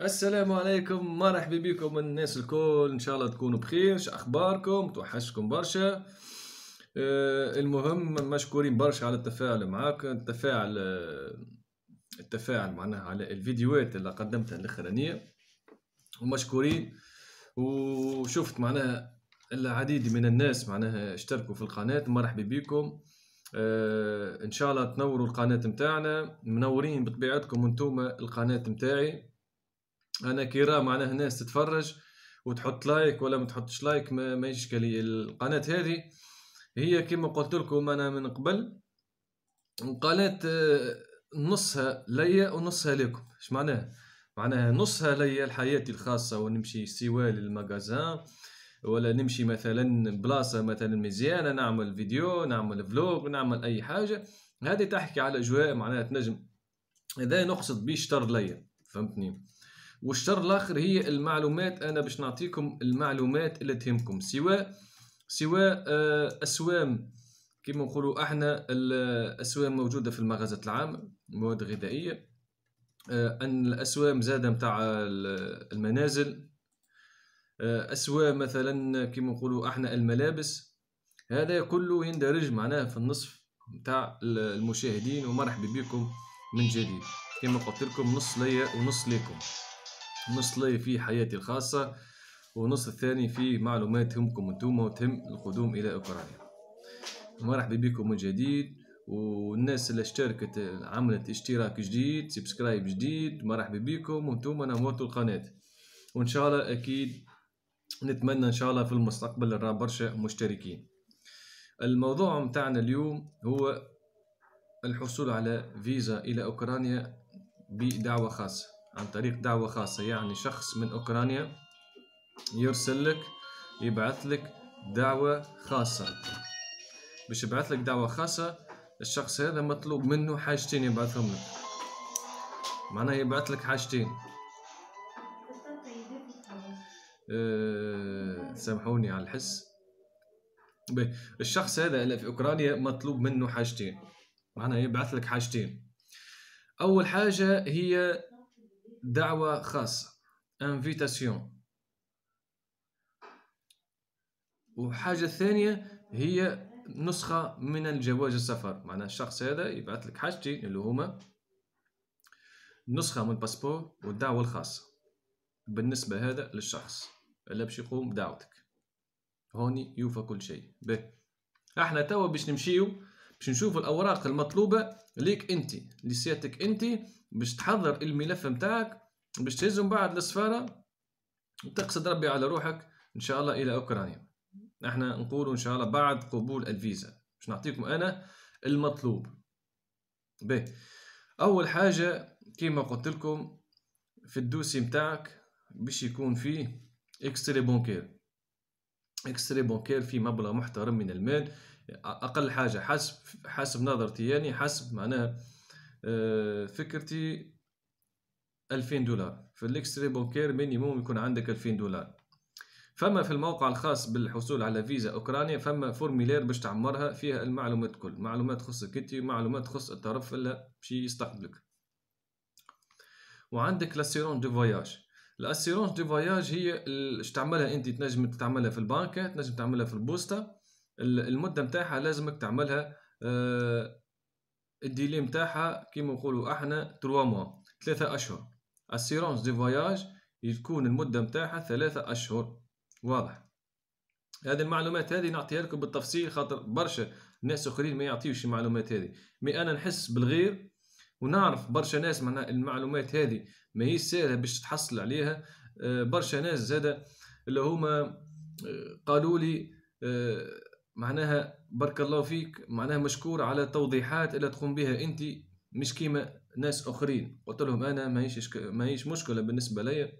السلام عليكم، مرحبا بكم الناس الكل، ان شاء الله تكونوا بخير. اخباركم؟ توحشكم برشا. المهم مشكورين برشا على التفاعل معاك، التفاعل معناها على الفيديوهات اللي قدمتها الاخرانيه، ومشكورين. وشفت معناها العديد من الناس معناها اشتركوا في القناه، مرحبا بكم. ان شاء الله تنوروا القناه نتاعنا، منورين بطبيعتكم انتم القناه نتاعي. انا كيرا معناها ناس تتفرج وتحط لايك ولا ما تحطش لايك ما يجيش كلي. القناه هذه هي كما قلت لكم انا من قبل قناه نصها ليا ونصها لكم. اش معناها؟ معناها نصها ليا لحياتي الخاصه، ونمشي سوا للمغازان ولا نمشي مثلا بلاصه مثلا مزيانه، نعمل فيديو، نعمل فلوق، نعمل اي حاجه. هذه تحكي على اجواء معناها تنجم، هذا نقصد بيه شطر ليا، فهمتني. والشطر الاخر هي المعلومات، انا باش نعطيكم المعلومات اللي تهمكم، سواء اسوام كما نقولوا احنا. الاسوام موجوده في المغازات العامه، المواد الغذائيه، ان الاسوام زاده نتاع المنازل، اسوام مثلا كما نقولوا احنا الملابس. هذا كله يندرج معناه في النصف نتاع المشاهدين، ومرحبا بكم من جديد. كما قلت لكم نص ليا ونص ليكم، نص لي في حياتي الخاصه ونص الثاني في معلومات تهمكم انتوما وتهم القدوم الى اوكرانيا. مرحبا بكم من جديد، والناس اللي اشتركت عملت اشتراك جديد، سبسكرايب جديد، مرحبا بكم وانتوما نورتوا القناه. وان شاء الله اكيد نتمنى ان شاء الله في المستقبل نرى برشا مشتركين. الموضوع متاعنا اليوم هو الحصول على فيزا الى اوكرانيا بدعوه خاصه، عن طريق دعوه خاصه. يعني شخص من اوكرانيا يبعث لك دعوه خاصه. باش يبعث لك دعوه خاصه الشخص هذا مطلوب منه حاجتين يبعثهم لك، معناه يبعث لك حاجتين. سامحوني على الحس. الشخص هذا اللي في اوكرانيا مطلوب منه حاجتين، معناه يبعث لك حاجتين. اول حاجه هي دعوه خاصه، انفيتاسيون. وحاجه ثانيه هي نسخه من الجواز السفر، معناها الشخص هذا يبعث لك حاجتين اللي هما نسخه من الباسبور والدعوه الخاصه. بالنسبه هذا للشخص اللي باش يقوم بدعوتك، هوني يوفى كل شيء. احنا توا باش نمشيو باش نشوفوا الاوراق المطلوبه ليك انت، لسيادتك انت، باش تحضر الملف نتاعك باش تهزهم بعد للسفاره وتقصد ربي على روحك ان شاء الله الى اوكرانيا. احنا نقولوا ان شاء الله بعد قبول الفيزا، باش نعطيكم انا المطلوب. اول حاجه كيما قلت لكم في الدوسي نتاعك باش يكون فيه اكستري بونكير، اكستري بونكير في مبلغ محترم من المال، اقل حاجه حسب نظرتي، يعني حسب معناها فكرتي 2000 دولار. في الاكستري بونكير مينيموم يكون عندك 2000 دولار. فما في الموقع الخاص بالحصول على فيزا اوكرانيا فما فورميلير باش تعمرها، فيها المعلومات كل، معلومات تخصك انت، معلومات تخص الطرف اللي باش يستقبلك. وعندك لاسيرونس دو فواياج. الاسيرونس دو فواياج هي باش تعملها انت، تنجم تعملها في البنكة، تنجم تعملها في البوسطة. المدة متاعها لازمك تعملها، الديلي متاعها كيما نقولوا احنا 3 أشهر. السيرونس دي فواياج يكون المدة متاعها 3 أشهر. واضح؟ هذه المعلومات هذه نعطيها لكم بالتفصيل، خاطر برشا ناس اخرين ما يعطيوش المعلومات هذه. مي انا نحس بالغير ونعرف برشا ناس معناها المعلومات هذه ماهيش ساهله باش تحصل عليها. برشا ناس زاده اللي هما قالوا لي معناها بارك الله فيك، معناها مشكور على التوضيحات اللي تقوم بها انت، مش كيما ناس اخرين. قلت لهم انا ماهيش مشكله بالنسبه ليا،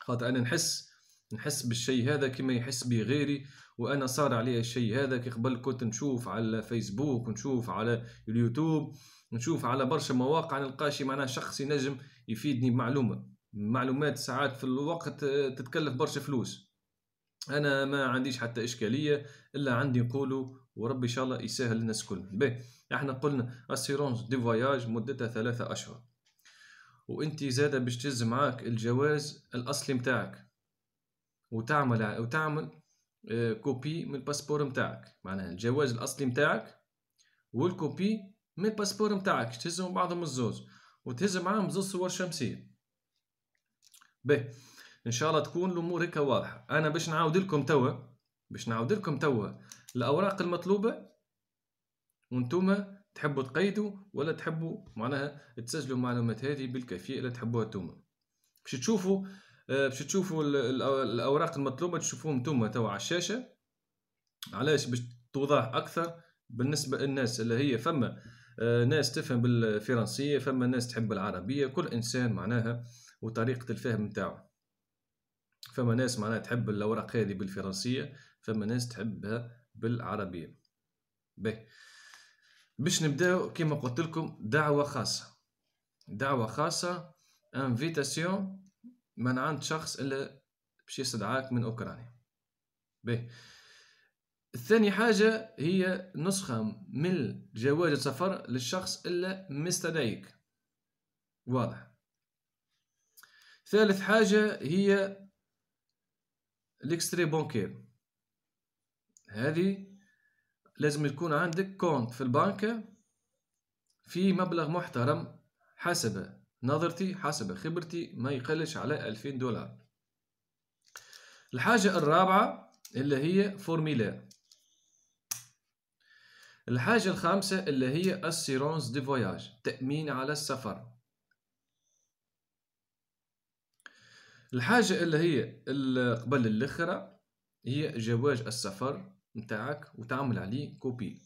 خاطر انا نحس بالشيء هذا كيما يحس به غيري، وانا صار عليه الشيء هذا. كي قبل كنت نشوف على فيسبوك، نشوف على اليوتيوب، نشوف على برشا مواقع، نلقى شي معناها شخص ينجم يفيدني بمعلومه. معلومات ساعات في الوقت تتكلف برشا فلوس. انا ما عنديش حتى اشكاليه، الا عندي نقولوا وربي ان شاء الله يسهل الناس كل. احنا قلنا اسيرونس دي فواياج مدتها 3 اشهر. وانت زاده باش تهز معاك الجواز الاصلي متاعك وتعمل كوبي من الباسبور متاعك، معناها الجواز الاصلي متاعك والكوبي من الباسبور متاعك تهزهم بعضهم الزوز وتهز معاهم زوز صور شمسيه. باهي ان شاء الله تكون الامور هكا واضحه. انا باش نعاود لكم توا الاوراق المطلوبه، وانتم تحبوا تقيدوا ولا تحبوا معناها تسجلوا المعلومات هذه بالكافيه اللي تحبوها انتم، باش تشوفوا الاوراق المطلوبه تشوفوهم انتم توا على الشاشه. علاش؟ باش توضح اكثر بالنسبه للناس اللي هي فما ناس تفهم بالفرنسيه، فما ناس تحب العربيه، كل انسان معناها وطريقه الفهم نتاعو. فما ناس معناها تحب الاوراق هذه بالفرنسيه، فما ناس تحبها بالعربيه. باهي باش نبداو كيما قلت لكم دعوه خاصه انفيتاسيون من عند شخص اللي باش يستدعاك من اوكرانيا. باهي الثاني حاجه هي نسخه من جواز السفر للشخص اللي مستدعيك، واضح. ثالث حاجه هي الاكستري بانكير، هذه لازم يكون عندك كونت في البنك في مبلغ محترم حسب نظرتي حسب خبرتي ما يقلش على 2000 دولار. الحاجة الرابعة اللي هي فورميلا. الحاجة الخامسة اللي هي اسيرونس دي فواياج، تأمين على السفر. الحاجة اللي هي قبل الاخرى هي جواز السفر متاعك وتعمل عليه كوبي،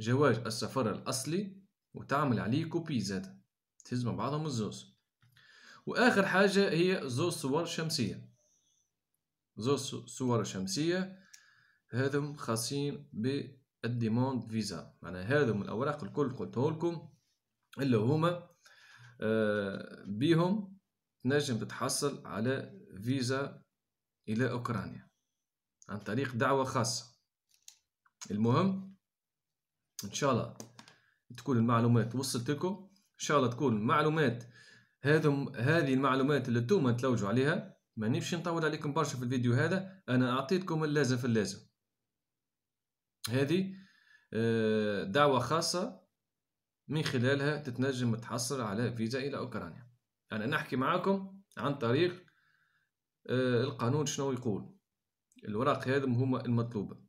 جواز السفر الاصلي وتعمل عليه كوبي زاد، تهز مع بعضهم الزوز. واخر حاجه هي زوز صور شمسيه، هذم خاصين بالديموند فيزا، معناها هذم الاوراق الكل قلتهولكم اللي هما بيهم تنجم تتحصل على فيزا الى اوكرانيا عن طريق دعوة خاصة. المهم إن شاء الله تكون المعلومات وصلت لكم، إن شاء الله تكون المعلومات هذه المعلومات اللي انتوما تلوجوا عليها. ما نمشي نطول عليكم برشا في الفيديو هذا، أنا أعطيتكم اللازم في اللازم. هذه دعوة خاصة من خلالها تتنجم تحصل على فيزا إلى أوكرانيا. أنا نحكي معاكم عن طريق القانون شنو يقول. الوراق هذم هما المطلوبة.